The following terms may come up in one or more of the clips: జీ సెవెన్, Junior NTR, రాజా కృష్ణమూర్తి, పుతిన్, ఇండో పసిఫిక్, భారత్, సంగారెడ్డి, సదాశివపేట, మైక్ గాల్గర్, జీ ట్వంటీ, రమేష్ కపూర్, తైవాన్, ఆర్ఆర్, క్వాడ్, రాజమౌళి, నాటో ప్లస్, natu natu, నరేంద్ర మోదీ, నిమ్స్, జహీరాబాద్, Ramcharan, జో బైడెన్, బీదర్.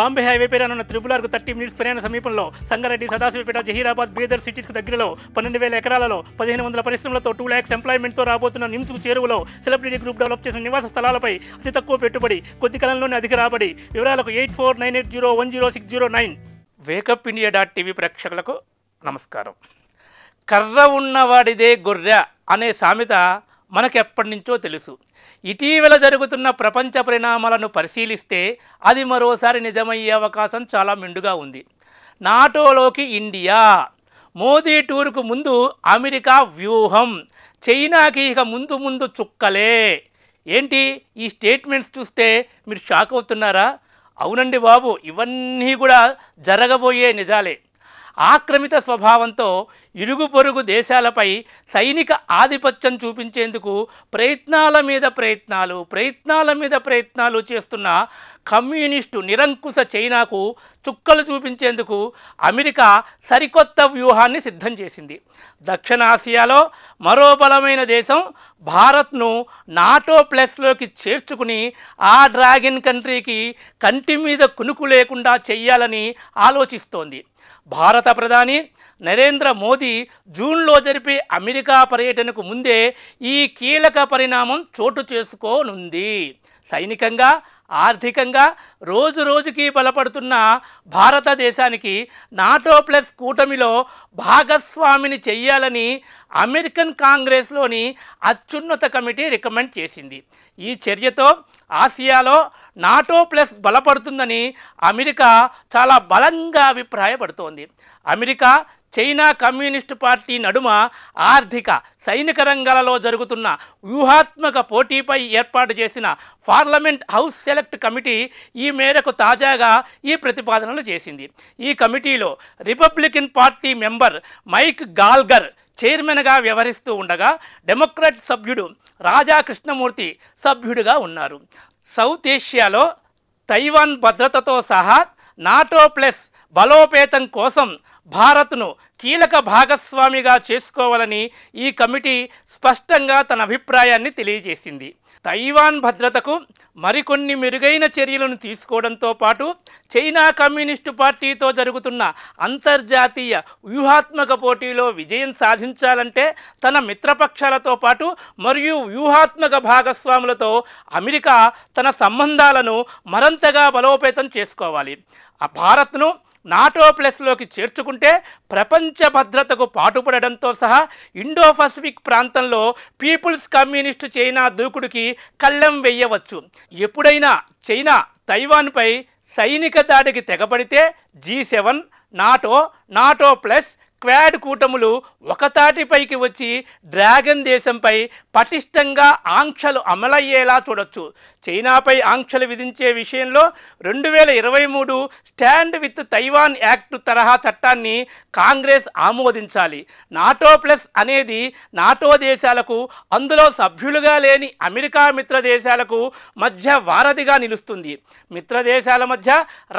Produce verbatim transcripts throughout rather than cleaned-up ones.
Bombay highway పై రానున్న త్రిపులార్కు thirty minutes ప్రయాణ సమీపంలో సంగారెడ్డి, సదాశివపేట, జహీరాబాద్, బీదర్ సిటీస్కు దగ్గరలో పన్నెండు వేల ఎకరాలలో పదిహేను వందల పరిశ్రమలతో టూ ల్యాక్స్ ఎంప్లాయ్మెంట్తో రాబోతున్న నిమ్స్ చేరువలో సెలబ్రిటీ గ్రూప్ డెవలప్ చేసిన నివాస స్థలాలపై అతి తక్కువ పెట్టుబడి, కొద్ది కాలంలోనే అధిక రాబడి. వివరాలకు eight four nine eight zero one zero six zero nine. Wake up India dot TV ప్రేక్షకులకు నమస్కారం. కర్ర ఉన్నవాడిదే గొర్రె అనే సామెత మనకెప్పటి నుంచో తెలుసు. ఇటీవల జరుగుతున్న ప్రపంచ పరిణామాలను పరిశీలిస్తే అది మరోసారి నిజమయ్యే అవకాశం చాలా మెండుగా ఉంది. నాటోలోకి ఇండియా, మోదీ టూర్కు ముందు అమెరికా వ్యూహం, చైనాకి ఇక ముందు ముందు చుక్కలే. ఏంటి ఈ స్టేట్మెంట్స్ చూస్తే మీరు షాక్ అవుతున్నారా? అవునండి బాబు, ఇవన్నీ కూడా జరగబోయే నిజాలే. ఆక్రమిత స్వభావంతో ఇరుగు పొరుగు దేశాలపై సైనిక ఆధిపత్యం చూపించేందుకు ప్రయత్నాల మీద ప్రయత్నాలు ప్రయత్నాల మీద ప్రయత్నాలు చేస్తున్న కమ్యూనిస్టు నిరంకుశ చైనాకు చుక్కలు చూపించేందుకు అమెరికా సరికొత్త వ్యూహాన్ని సిద్ధం చేసింది. దక్షిణాసియాలో మరో బలమైన దేశం భారత్ను నాటో ప్లస్లోకి చేర్చుకుని ఆ డ్రాగన్ కంట్రీకి కంటి మీద కునుకు లేకుండా చేయాలని ఆలోచిస్తోంది. భారత ప్రధాని నరేంద్ర మోదీ జూన్లో జరిపే అమెరికా పర్యటనకు ముందే ఈ కీలక పరిణామం చోటు చేసుకోనుంది. సైనికంగా, ఆర్థికంగా రోజు రోజుకి బలపడుతున్న భారతదేశానికి నాటో ప్లస్ కూటమిలో భాగస్వామిని చెయ్యాలని అమెరికన్ కాంగ్రెస్లోని అత్యున్నత కమిటీ రికమెండ్ చేసింది. ఈ చర్యతో ఆసియాలో నాటో ప్లస్ బలపడుతుందని అమెరికా చాలా బలంగా అభిప్రాయపడుతోంది. అమెరికా, చైనా కమ్యూనిస్టు పార్టీ నడుమ ఆర్థిక, సైనిక రంగాలలో జరుగుతున్న వ్యూహాత్మక పోటీపై ఏర్పాటు చేసిన పార్లమెంట్ హౌస్ సెలెక్ట్ కమిటీ ఈ మేరకు తాజాగా ఈ ప్రతిపాదనలు చేసింది. ఈ కమిటీలో Republican party member మైక్ గాల్గర్ చైర్మన్గా వ్యవహరిస్తూ ఉండగా, డెమోక్రాట్ సభ్యుడు రాజా కృష్ణమూర్తి సభ్యుడిగా ఉన్నారు. సౌత్ ఏషియాలో తైవాన్ భద్రతతో సహా నాటో ప్లస్ బలోపేతం కోసం భారత్ను కీలక భాగస్వామిగా చేసుకోవాలని ఈ కమిటీ స్పష్టంగా తన అభిప్రాయాన్ని తెలియజేసింది. తైవాన్ భద్రతకు మరికొన్ని మెరుగైన చర్యలను తీసుకోవడంతో పాటు చైనా కమ్యూనిస్టు పార్టీతో జరుగుతున్న అంతర్జాతీయ వ్యూహాత్మక పోటీలో విజయం సాధించాలంటే తన మిత్రపక్షాలతో పాటు మరియు వ్యూహాత్మక భాగస్వాములతో అమెరికా తన సంబంధాలను మరింతగా బలోపేతం చేసుకోవాలి. ఆ భారత్ను నాటో ప్లస్లోకి చేర్చుకుంటే ప్రపంచ భద్రతకు పాటుపడడంతో సహా ఇండో పసిఫిక్ ప్రాంతంలో పీపుల్స్ కమ్యూనిస్టు చైనా దూకుడుకి కళ్ళెం వెయ్యవచ్చు. ఎప్పుడైనా చైనా తైవాన్పై సైనిక దాడికి తెగబడితే జీ సెవెన్, NATO, నాటో ప్లస్, క్వాడ్ కూటములు ఒకతాటిపైకి వచ్చి డ్రాగన్ దేశంపై పటిష్టంగా ఆంక్షలు అమలయ్యేలా చూడొచ్చు. చైనాపై ఆంక్షలు విధించే విషయంలో రెండు వేల ఇరవై మూడు స్టాండ్ విత్ తైవాన్ యాక్ట్ తరహా చట్టాన్ని కాంగ్రెస్ ఆమోదించాలి. నాటో ప్లస్ అనేది నాటో దేశాలకు, అందులో సభ్యులుగా లేని అమెరికా మిత్ర దేశాలకు మధ్య వారధిగా నిలుస్తుంది. మిత్రదేశాల మధ్య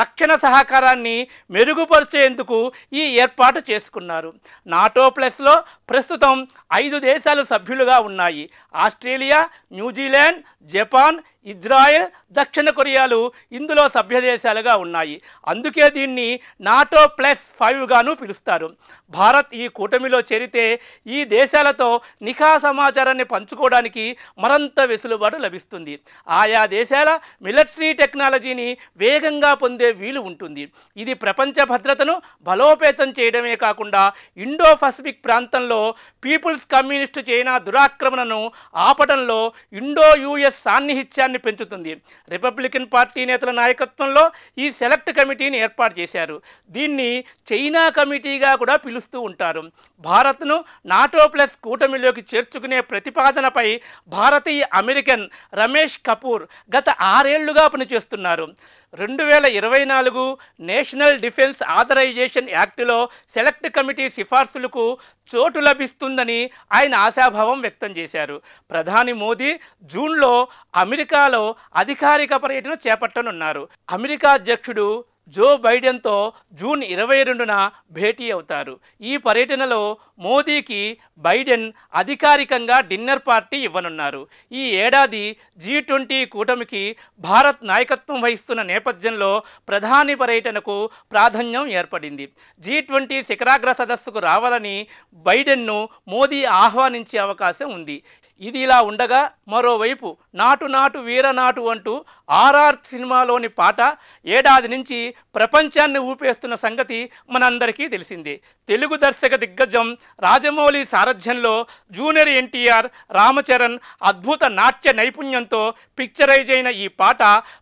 రక్షణ సహకారాన్ని మెరుగుపరిచేందుకు ఈ ఏర్పాటు చేసుకున్నారు. నాటో ప్లస్లో ప్రస్తుతం ఐదు దేశాలు సభ్యులుగా ఉన్నాయి. ఆస్ట్రేలియా, న్యూజిలాండ్, జపాన్, ఇజ్రాయెల్, దక్షిణ కొరియాలు ఇందులో సభ్య దేశాలుగా ఉన్నాయి. అందుకే దీన్ని నాటో ప్లస్ ఫైవ్గాను పిలుస్తారు. భారత్ ఈ కూటమిలో చేరితే ఈ దేశాలతో నిఖా సమాచారాన్ని పంచుకోవడానికి మరింత వెసులుబాటు లభిస్తుంది. ఆయా దేశాల మిలిటరీ టెక్నాలజీని వేగంగా పొందే వీలు ఉంటుంది. ఇది ప్రపంచ భద్రతను బలోపేతం చేయడమే కాకుండా ఇండో పసిఫిక్ ప్రాంతంలో పీపుల్స్ కమ్యూనిస్టు చైనా దురాక్రమణను ఆపడంలో ఇండో యూఎస్ సాన్నిహిత్యాన్ని పెంచుతుంది. రిపబ్లికన్ పార్టీ నేతల నాయకత్వంలో ఈ సెలెక్ట్ కమిటీని ఏర్పాటు చేశారు. దీన్ని చైనా కమిటీగా కూడా పిలుస్తూ ఉంటారు. భారత్ను నాటో ప్లస్ కూటమిలోకి చేర్చుకునే ప్రతిపాదనపై భారతీయ అమెరికన్ రమేష్ కపూర్ గత ఆరేళ్లుగా పనిచేస్తున్నారు. రెండు వేల ఇరవై నాలుగు నేషనల్ డిఫెన్స్ ఆథరైజేషన్ యాక్టులో సెలెక్ట్ కమిటీ సిఫార్సులకు చోటు లభిస్తుందని ఆయన ఆశాభావం వ్యక్తం చేశారు. ప్రధాని మోదీ జూన్లో అమెరికాలో అధికారిక పర్యటన చేపట్టనున్నారు. అమెరికా అధ్యక్షుడు జో బైడెన్ తో జూన్ ఇరవై రెండున భేటీ అవుతారు। ఈ పర్యటనలో మోదీకి బైడెన్ అధికారికంగా డిన్నర్ పార్టీ ఇవ్వనున్నారు। ఈ ఏడాది జీ ట్వంటీ కూటమికి భారత్ నాయకత్వం వహిస్తున్న నేపథ్యంలో ప్రధాని పర్యటనకు ప్రాధాన్యం ఏర్పడింది। జీ ట్వంటీ శిఖరాగ్ర సదస్సుకు రావాలని బైడెన్ను మోదీ ఆహ్వానించే అవకాశం ఉంది। ఇది ఇలా ఉండగా మరోవైపు నాటు నాటు వీరనాటు అంటూ ఆర్ఆర్ సినిమాలోని పాట ఏడాది నుంచి ప్రపంచాన్ని ఊపేస్తున్న సంగతి మనందరికీ తెలిసిందే। తెలుగు దర్శక దిగ్గజం రాజమౌళి సారథ్యంలో జూనియర్ ఎన్టీఆర్, రామచరణ్ అద్భుత నాట్య నైపుణ్యంతో పిక్చరైజ్ అయిన ఈ పాట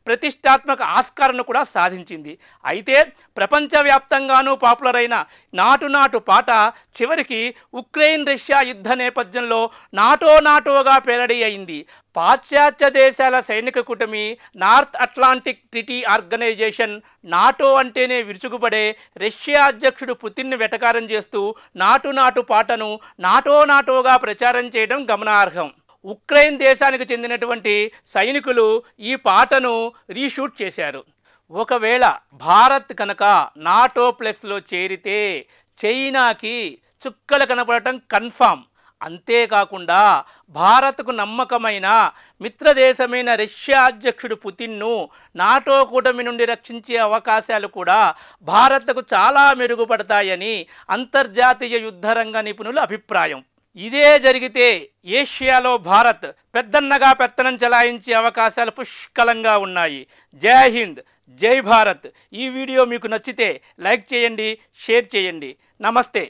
ప్రతిష్టాత్మక ఆస్కార్ను కూడా సాధించింది। అయితే ప్రపంచవ్యాప్తంగానూ పాపులర్ అయిన నాటు నాటు పాట చివరికి ఉక్రెయిన్ రష్యా యుద్ధ నేపథ్యంలో నాటో నాటు గా పేరడీ అయింది। పాశ్చాత్య దేశాల సైనిక కూటమి North Atlantic Treaty organisation NATO అంటేనే విరుచుకుపడే రష్యా అధ్యక్షుడు పుతిన్ను వెటకారం చేస్తూ నాటు నాటు పాటను నాటో నాటోగా ప్రచారం చేయడం గమనార్హం। ఉక్రెయిన్ దేశానికి చెందినటువంటి సైనికులు ఈ పాటను రీషూట్ చేశారు। ఒకవేళ భారత్ కనుక నాటో ప్లస్లో చేరితే చైనాకి చుక్కలు కనపడటం కన్ఫామ్। అంతేకాకుండా భారత్కు నమ్మకమైన మిత్రదేశమైన రష్యా అధ్యక్షుడు పుతిన్ను నాటో కూటమి నుండి రక్షించే అవకాశాలు కూడా భారత్కు చాలా మెరుగుపడతాయని అంతర్జాతీయ యుద్ధరంగ నిపుణుల అభిప్రాయం। ఇదే జరిగితే ఏషియాలో భారత్ పెద్దన్నగా పెత్తనం చెలాయించే అవకాశాలు పుష్కలంగా ఉన్నాయి। జై హింద్, జై భారత్। ఈ వీడియో మీకు నచ్చితే లైక్ చేయండి, షేర్ చేయండి। నమస్తే।